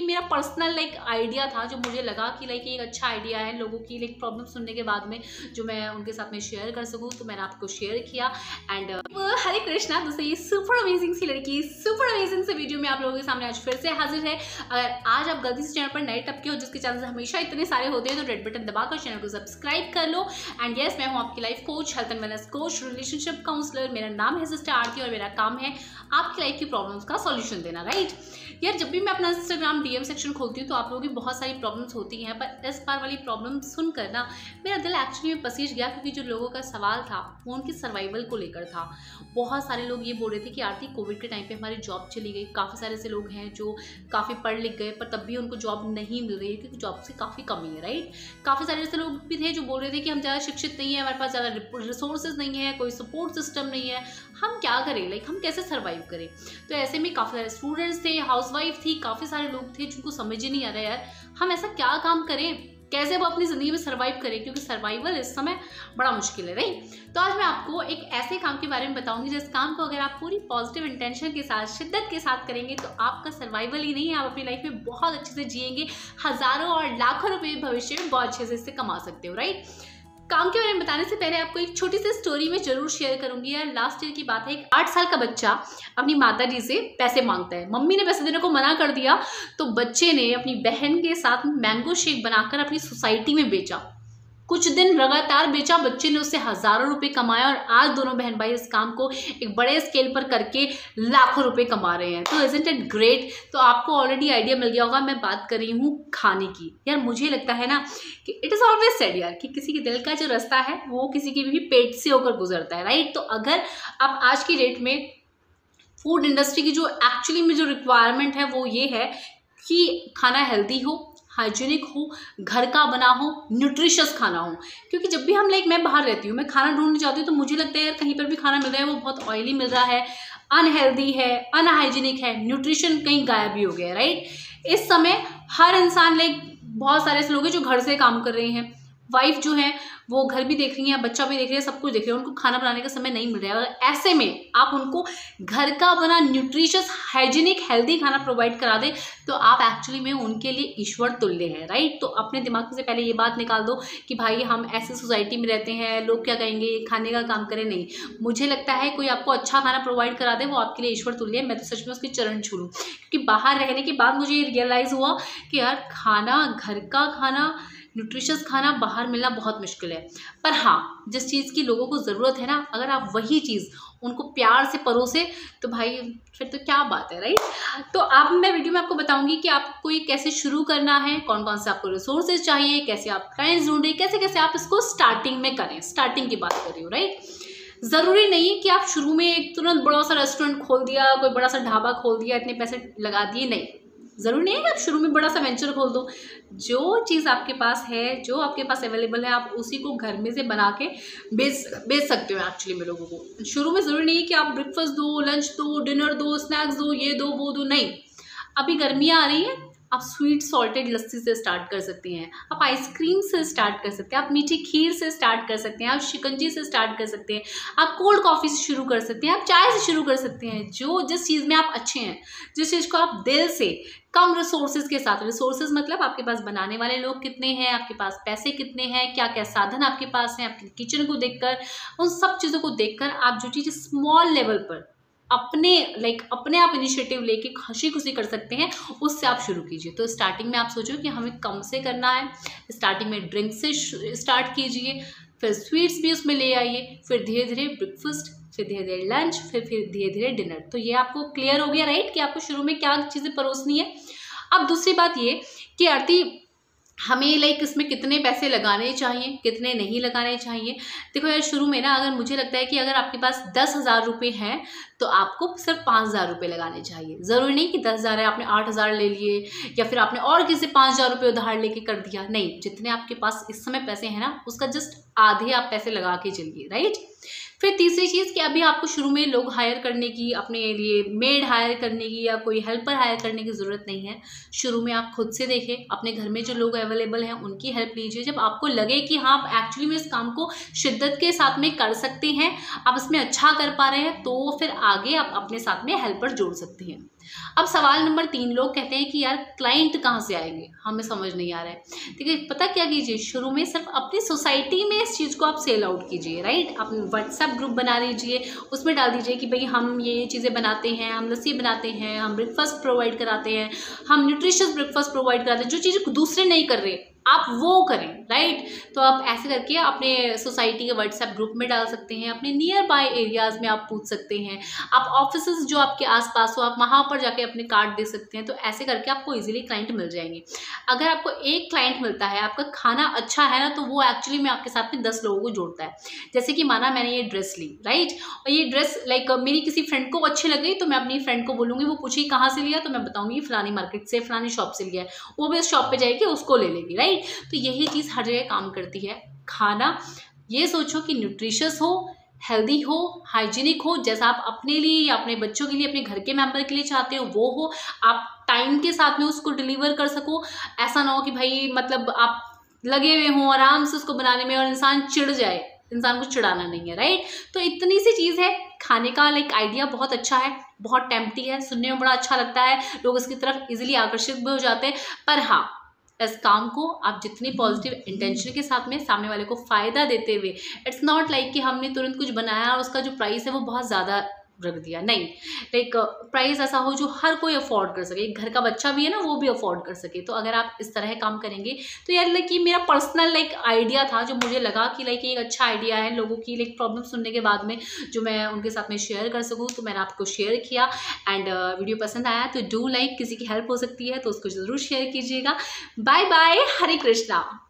ये मेरा personal like idea था जो मुझे लगा कि लाइक ये एक अच्छा आइडिया है, लोगों की लाइक प्रॉब्लम सुनने के बाद में जो मैं उनके साथ में शेयर कर सकूँ, तो मैंने आपको शेयर किया। एंड हरे कृष्णा दोस्तों, ये सुपर अमेजिंग सी लड़की सुपर अमेजिंग से वीडियो में आप लोगों के सामने आज फिर से हाजिर है। अगर आज आप गलती से चैनल पर नए टपके हो, जिसके चांसेस हमेशा इतने सारे होते हैं, तो रेड बटन दबाकर चैनल को सब्सक्राइब कर लो। एंड यस, मैं हूँ आपकी life coach, health and wellness coach, relationship counsellor. मेरा नाम है सिस्टर आरती और मेरा काम है आपकी लाइफ की प्रॉब्लम्स का सॉल्यूशन देना। राइट यार, जब भी मैं अपना इंस्टाग्राम डीएम सेक्शन खोलती हूँ तो आप लोगों की बहुत सारी प्रॉब्लम्स होती हैं, पर इस बार वाली प्रॉब्लम सुनकर ना मेरा दिल एक्चुअली में पसीज गया, क्योंकि जो लोगों का सवाल था वो उनकी सर्वाइवल को लेकर था। बहुत सारे लोग ये बोल रहे थे कि आरती, कोविड के टाइम पे हमारी जॉब चली गई। काफ़ी सारे ऐसे लोग हैं जो काफ़ी पढ़ लिख गए पर तब भी उनको जॉब नहीं मिल रही है, क्योंकि जॉब से काफ़ी कमी है। राइट, काफ़ी सारे ऐसे लोग भी थे जो बोल रहे थे कि हम ज़्यादा शिक्षित नहीं है, हमारे पास ज़्यादा रिसोर्सेज नहीं है, कोई सपोर्ट सिस्टम नहीं है, हम क्या करें, लाइक हम कैसे सर्वाइव करें। तो ऐसे में काफ़ी सारे स्टूडेंट्स थे, हाउसवाइफ थी, काफ़ी सारे लोग थे जिनको समझ ही नहीं आ रहा यार हम ऐसा क्या काम करें, कैसे वो अपनी ज़िंदगी में सर्वाइव करें, क्योंकि सर्वाइवल इस समय बड़ा मुश्किल है। राइट, तो आज मैं आपको एक ऐसे काम के बारे में बताऊंगी जिस काम को अगर आप पूरी पॉजिटिव इंटेंशन के साथ, शिद्दत के साथ करेंगे तो आपका सर्वाइवल ही नहीं, आप अपनी लाइफ में बहुत अच्छे से जिएंगे, हज़ारों और लाखों रुपये भविष्य में बहुत अच्छे से इससे कमा सकते हो। राइट, काम के बारे में बताने से पहले आपको एक छोटी सी स्टोरी में जरूर शेयर करूंगी। यार, लास्ट ईयर की बात है, एक 8 साल का बच्चा अपनी माता जी से पैसे मांगता है। मम्मी ने पैसे देने को मना कर दिया तो बच्चे ने अपनी बहन के साथ मैंगो शेक बनाकर अपनी सोसाइटी में बेचा। कुछ दिन लगातार बेचा, बच्चे ने उससे हज़ारों रुपए कमाया और आज दोनों बहन भाई इस काम को एक बड़े स्केल पर करके लाखों रुपए कमा रहे हैं। तो इज़ंट इट ग्रेट। तो आपको ऑलरेडी आइडिया मिल गया होगा, मैं बात कर रही हूँ खाने की। यार मुझे लगता है ना कि इट इज़ ऑलवेज सेड यार कि किसी के दिल का जो रास्ता है वो किसी के भी पेट से होकर गुजरता है। राइट, तो अगर आप आज की डेट में फूड इंडस्ट्री की जो एक्चुअली में जो रिक्वायरमेंट है वो ये है कि खाना हेल्दी हो, हाइजीनिक हो, घर का बना हो, न्यूट्रिशियस खाना हो। क्योंकि जब भी हम लाइक मैं बाहर रहती हूँ, मैं खाना ढूंढने जाती हूँ तो मुझे लगता है यार कहीं पर भी खाना मिल रहा है वो बहुत ऑयली मिल रहा है, अनहेल्दी है, अनहाइजीनिक है, न्यूट्रिशन कहीं गायब ही हो गया है। राइट, इस समय हर इंसान लाइक बहुत सारे ऐसे लोग हैं जो घर से काम कर रहे हैं, वाइफ जो है वो घर भी देख रही है, बच्चा भी देख रही है, सब कुछ देख रही है, उनको खाना बनाने का समय नहीं मिल रहा है। और ऐसे में आप उनको घर का बना न्यूट्रिशियस हाइजीनिक हेल्दी खाना प्रोवाइड करा दें तो आप एक्चुअली में उनके लिए ईश्वर तुल्य हैं। राइट, तो अपने दिमाग से पहले ये बात निकाल दो कि भाई हम ऐसी सोसाइटी में रहते हैं, लोग क्या कहेंगे, खाने का काम करें, नहीं। मुझे लगता है कोई आपको अच्छा खाना प्रोवाइड करा दे वो आपके लिए ईश्वर तुल्य है। मैं तो सच में उसके चरण छू लूँ, क्योंकि बाहर रहने के बाद मुझे ये रियलाइज़ हुआ कि यार खाना, घर का खाना, न्यूट्रिशियस खाना बाहर मिलना बहुत मुश्किल है। पर हाँ, जिस चीज़ की लोगों को ज़रूरत है ना, अगर आप वही चीज़ उनको प्यार से परोसे तो भाई फिर तो क्या बात है। राइट, तो आप मैं वीडियो में आपको बताऊंगी कि आपको ये कैसे शुरू करना है, कौन कौन से आपको रिसोर्सेज चाहिए, कैसे आप क्लाइंट्स ढूंढें, कैसे कैसे आप इसको स्टार्टिंग में करें। स्टार्टिंग की बात कर रही हूँ। राइट, ज़रूरी नहीं है कि आप शुरू में एक तुरंत बड़ा सा रेस्टोरेंट खोल दिया, कोई बड़ा सा ढाबा खोल दिया, इतने पैसे लगा दिए, नहीं। ज़रूरी नहीं है कि आप शुरू में बड़ा सा वेंचर खोल दो। जो चीज़ आपके पास है, जो आपके पास अवेलेबल है, आप उसी को घर में से बना के बेच सकते हो एक्चुअली में लोगों को। शुरू में ज़रूरी नहीं है कि आप ब्रेकफास्ट दो, लंच दो, डिनर दो, स्नैक्स दो, ये दो वो दो, नहीं। अभी गर्मियाँ आ रही हैं, आप स्वीट सॉल्टेड लस्सी से स्टार्ट कर सकते हैं, आप आइसक्रीम से स्टार्ट कर सकते हैं, आप मीठी खीर से स्टार्ट कर सकते हैं, आप शिकंजी से स्टार्ट कर सकते हैं, आप कोल्ड कॉफ़ी से शुरू कर सकते हैं, आप चाय से शुरू कर सकते हैं। जो जिस चीज़ में आप अच्छे हैं, जिस चीज़ को आप दिल से कम रिसोर्सेज के साथ, रिसोर्सेज मतलब आपके पास बनाने वाले लोग कितने हैं, आपके पास पैसे कितने हैं, क्या क्या साधन आपके पास हैं, आपके किचन को देखकर, उन सब चीज़ों को देखकर आप जो चीज़ स्मॉल लेवल पर अपने अपने आप इनिशिएटिव लेके खुशी खुशी कर सकते हैं, उससे आप शुरू कीजिए। तो स्टार्टिंग में आप सोचो कि हमें कम से करना है। स्टार्टिंग में ड्रिंक से स्टार्ट कीजिए, फिर स्वीट्स भी उसमें ले आइए, फिर धीरे धीरे ब्रेकफास्ट, फिर धीरे धीरे लंच, फिर धीरे धीरे डिनर। तो ये आपको क्लियर हो गया। राइट, कि आपको शुरू में क्या चीज़ें परोसनी है। अब दूसरी बात ये कि आरती हमें इसमें कितने पैसे लगाने चाहिए, कितने नहीं लगाने चाहिए। देखो यार, शुरू में ना अगर मुझे लगता है कि अगर आपके पास 10,000 रुपये हैं तो आपको सिर्फ 5,000 रुपये लगाने चाहिए। ज़रूरी नहीं कि 10,000 है आपने 8,000 ले लिए या फिर आपने और किसी 5,000 रुपये उधार लेके कर दिया, नहीं। जितने आपके पास इस समय पैसे हैं ना, उसका जस्ट आधे आप पैसे लगा के चलिए। राइट, फिर तीसरी चीज़ कि अभी आपको शुरू में लोग हायर करने की, अपने लिए मेड हायर करने की या कोई हेल्पर हायर करने की ज़रूरत नहीं है। शुरू में आप खुद से देखें, अपने घर में जो लोग अवेलेबल हैं उनकी हेल्प लीजिए। जब आपको लगे कि हाँ आप एक्चुअली में इस काम को शिद्दत के साथ में कर सकते हैं, आप इसमें अच्छा कर पा रहे हैं, तो फिर आगे आप अपने साथ में हेल्पर जोड़ सकते हैं। अब सवाल नंबर 3, लोग कहते हैं कि यार क्लाइंट कहाँ से आएंगे, हमें समझ नहीं आ रहा है। ठीक है, पता क्या कीजिए, शुरू में सिर्फ अपनी सोसाइटी में इस चीज़ को आप सेल आउट कीजिए, राइट। आप व्हाट्सएप ग्रुप बना लीजिए, उसमें डाल दीजिए कि भाई हम ये चीज़ें बनाते हैं, हम लस्सी बनाते हैं, हम ब्रेकफास्ट प्रोवाइड कराते हैं, हम न्यूट्रिशियस ब्रेकफास्ट प्रोवाइड कराते हैं, जो चीज़ें दूसरे नहीं कर रहे आप वो करें, राइट। तो आप ऐसे करके अपने सोसाइटी के व्हाट्सएप ग्रुप में डाल सकते हैं, अपने नियर बाय एरियाज़ में आप पूछ सकते हैं, आप ऑफिसेज जो आपके आसपास हो आप वहाँ पर जाके अपने कार्ड दे सकते हैं। तो ऐसे करके आपको इजीली क्लाइंट मिल जाएंगे। अगर आपको एक क्लाइंट मिलता है, आपका खाना अच्छा है ना, तो वो एक्चुअली में आपके साथ में 10 लोगों को जोड़ता है। जैसे कि माना मैंने ये ड्रेस ली, राइट, और ये ड्रेस लाइक मेरी किसी फ्रेंड को अच्छी लग गई, तो मैं अपनी फ्रेंड को बोलूँगी, वो पूछेगी कहाँ से लिया, तो मैं बताऊँगी फलानी मार्केट से, फलानी शॉप से लिया है, वो भी उस शॉप पर जाएगी, उसको ले लेगी, राइट। तो यही चीज़ हर जगह काम करती है। खाना ये सोचो कि न्यूट्रिशियस हो, हेल्दी हो, हाइजीनिक हो, जैसा आप अपने लिए या अपने बच्चों के लिए, अपने घर के मेंबर के लिए चाहते हो वो हो, आप टाइम के साथ में उसको डिलीवर कर सको। ऐसा ना हो कि भाई मतलब आप लगे हुए हों आराम से उसको बनाने में और इंसान चिढ़ जाए, इंसान को चिढ़ाना नहीं है, राइट। तो इतनी सी चीज़ है, खाने का लाइक आइडिया बहुत अच्छा है, बहुत टेम्पटिंग है, सुनने में बड़ा अच्छा लगता है, लोग इसकी तरफ ईजिली आकर्षित भी हो जाते हैं। पर हाँ, इस काम को आप जितनी पॉजिटिव इंटेंशन के साथ में सामने वाले को फ़ायदा देते हुए, इट्स नॉट लाइक कि हमने तुरंत कुछ बनाया और उसका जो प्राइस है वो बहुत ज़्यादा रख दिया, नहीं, लाइक प्राइस ऐसा हो जो हर कोई अफोर्ड कर सके, घर का बच्चा भी है ना वो भी अफोर्ड कर सके। तो अगर आप इस तरह काम करेंगे तो यार लाइक ये मेरा पर्सनल लाइक आइडिया था जो मुझे लगा कि लाइक एक अच्छा आइडिया है, लोगों की लाइक प्रॉब्लम सुनने के बाद में जो मैं उनके साथ में शेयर कर सकूँ, तो मैंने आपको शेयर किया। एंड वीडियो पसंद आया तो डू लाइक, किसी की हेल्प हो सकती है तो उसको ज़रूर शेयर कीजिएगा। Bye bye, Hare Krishna.